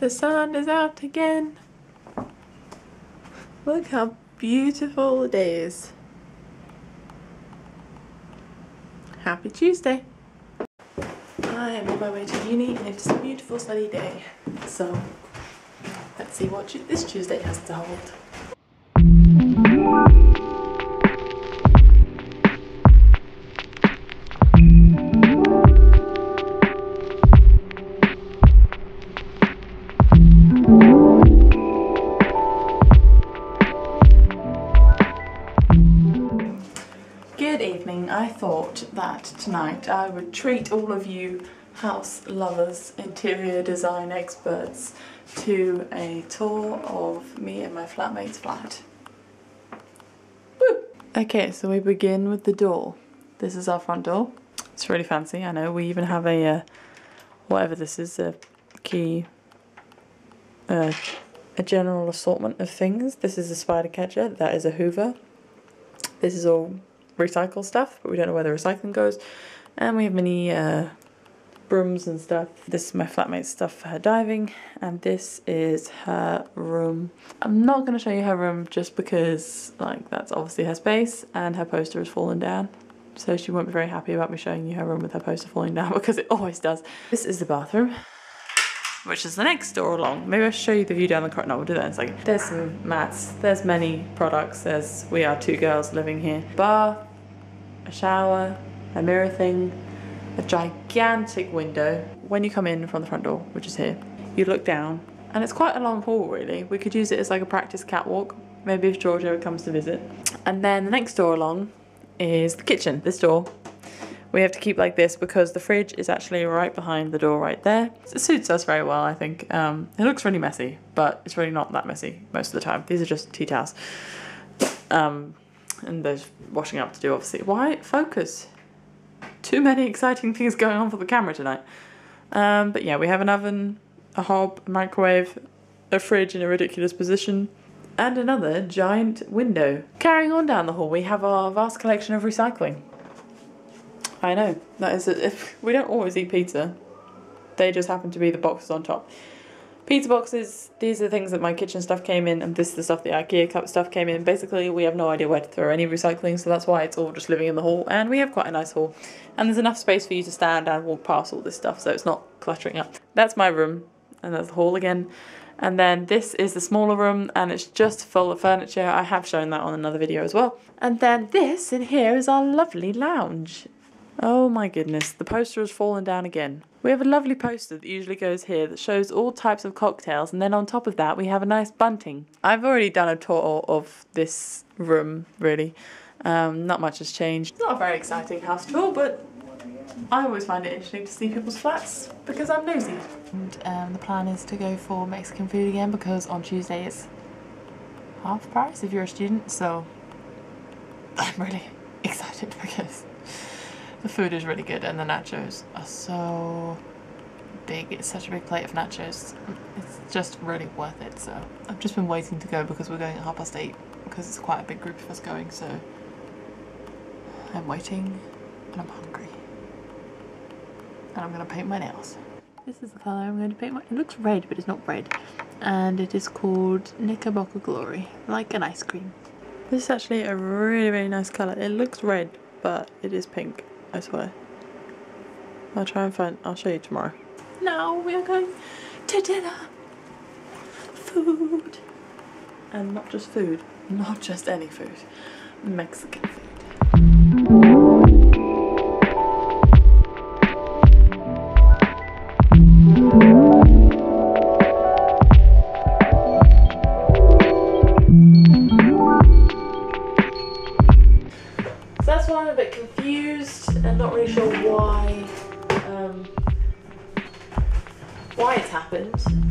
The sun is out again. Look how beautiful it is. Happy Tuesday. I am on my way to uni and it's a beautiful sunny day. So let's see what this Tuesday has to hold. I thought that tonight I would treat all of you house lovers, interior design experts to a tour of me and my flatmate's flat. Woo! Okay, so we begin with the door. This is our front door. It's really fancy, I know. We even have a, whatever this is, a key, a general assortment of things. This is a spider catcher, that is a Hoover. This is all recycle stuff, but we don't know where the recycling goes. And we have many brooms and stuff. This is my flatmate's stuff for her diving, and this is her room. I'm not going to show you her room just because, like, that's obviously her space, and her poster has fallen down, so she won't be very happy about me showing you her room with her poster falling down, because it always does. This is the bathroom, which is the next door along. Maybe I'll show you the view down the corridor. No, we'll do that in a second. There's some mats, there's many products, there's we are two girls living here. Bar, a shower, a mirror thing, a gigantic window. When you come in from the front door, which is here, you look down, and it's quite a long hall really. We could use it as like a practice catwalk, maybe if Georgia ever comes to visit. And then the next door along is the kitchen. This door we have to keep like this because the fridge is actually right behind the door right there. It suits us very well, I think. It looks really messy, but it's really not that messy most of the time. These are just tea towels. And there's washing up to do, obviously. Why? Focus. Too many exciting things going on for the camera tonight. But yeah, we have an oven, a hob, a microwave, a fridge in a ridiculous position, and another giant window. Carrying on down the hall, we have our vast collection of recycling. I know, that is a, if we don't always eat pizza. They just happen to be the boxes on top. Pizza boxes, these are the things that my kitchen stuff came in, and this is the stuff the IKEA cup stuff came in. Basically, we have no idea where to throw any recycling, so that's why it's all just living in the hall, and we have quite a nice hall. And there's enough space for you to stand and walk past all this stuff, so it's not cluttering up. That's my room, and that's the hall again. And then this is the smaller room, and it's just full of furniture. I have shown that on another video as well. And then this in here is our lovely lounge. Oh my goodness, the poster has fallen down again. We have a lovely poster that usually goes here that shows all types of cocktails, and then on top of that we have a nice bunting. I've already done a tour of this room, really. Not much has changed. It's not a very exciting house tour, but I always find it interesting to see people's flats because I'm nosy. And the plan is to go for Mexican food again because on Tuesday it's half price if you're a student, so I'm really excited because the food is really good, and the nachos are so big. It's such a big plate of nachos. It's just really worth it. So I've just been waiting to go because we're going at 8:30 because it's quite a big group of us going. So I'm waiting and I'm hungry. And I'm going to paint my nails. This is the colour I'm going to paint my... It looks red, but it's not red. And it is called Nica Glory, like an ice cream. This is actually a really, really nice colour. It looks red, but it is pink. I swear. I'll try and find... I'll show you tomorrow. Now we are going to dinner! Food! And not just food. Not just any food. Mexican food. Sure why it's happened.